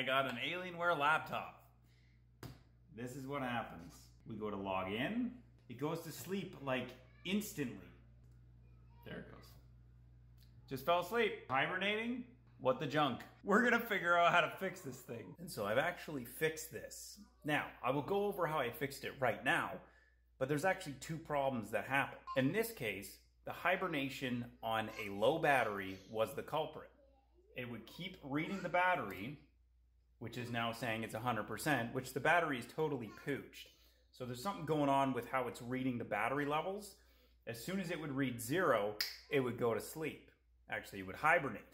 I got an Alienware laptop. This is what happens. We go to log in. It goes to sleep like instantly. There it goes. Just fell asleep. Hibernating? What the junk? We're gonna figure out how to fix this thing. And so I've actually fixed this. Now, I will go over how I fixed it right now, but there's actually two problems that happened. In this case, the hibernation on a low battery was the culprit. It would keep reading the battery, which is now saying it's 100%, which the battery is totally pooched. So there's something going on with how it's reading the battery levels. As soon as it would read 0, it would go to sleep. Actually, it would hibernate.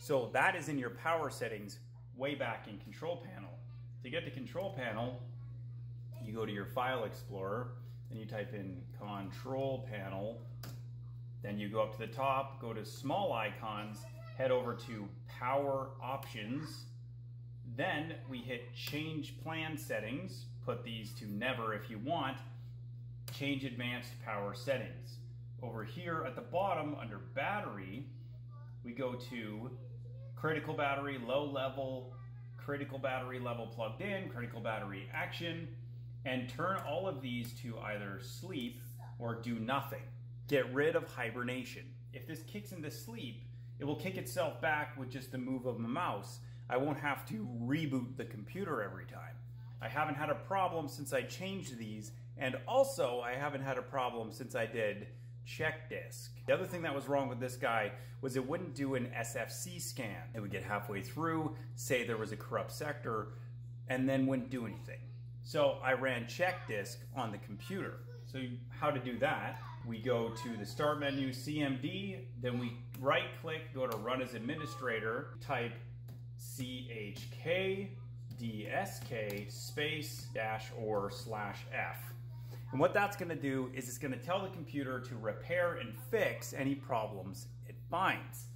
So that is in your power settings way back in control panel. To get to control panel, you go to your file explorer, then you type in control panel, then you go up to the top, go to small icons, head over to power options, then we hit change plan settings, put these to never if you want, change advanced power settings. Over here at the bottom under battery, we go to critical battery, low level, critical battery level plugged in, critical battery action, and turn all of these to either sleep or do nothing. Get rid of hibernation. If this kicks into sleep, it will kick itself back with just the move of a mouse. I won't have to reboot the computer every time. I haven't had a problem since I changed these, and also I haven't had a problem since I did CHKDSK. The other thing that was wrong with this guy was it wouldn't do an sfc scan. It would get halfway through, say there was a corrupt sector, and then wouldn't do anything. So I ran CHKDSK on the computer. So how to do that, we go to the start menu, CMD, then we right click, go to run as administrator, type CHKDSK space dash or slash F. And what that's gonna do is it's gonna tell the computer to repair and fix any problems it finds.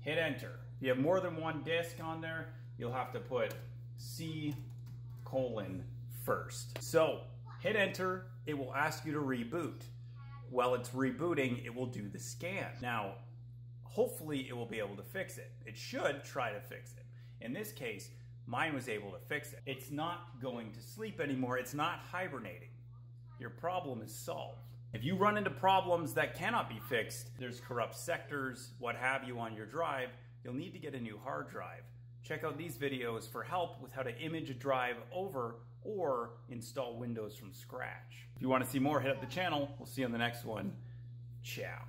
Hit enter. If you have more than one disk on there, you'll have to put C: first. So hit enter, it will ask you to reboot. While it's rebooting, it will do the scan. Now, hopefully it will be able to fix it. It should try to fix it. In this case, mine was able to fix it. It's not going to sleep anymore. It's not hibernating. Your problem is solved. If you run into problems that cannot be fixed, there's corrupt sectors, what have you on your drive, you'll need to get a new hard drive. Check out these videos for help with how to image a drive over or install Windows from scratch. If you want to see more, hit up the channel. We'll see you on the next one. Ciao.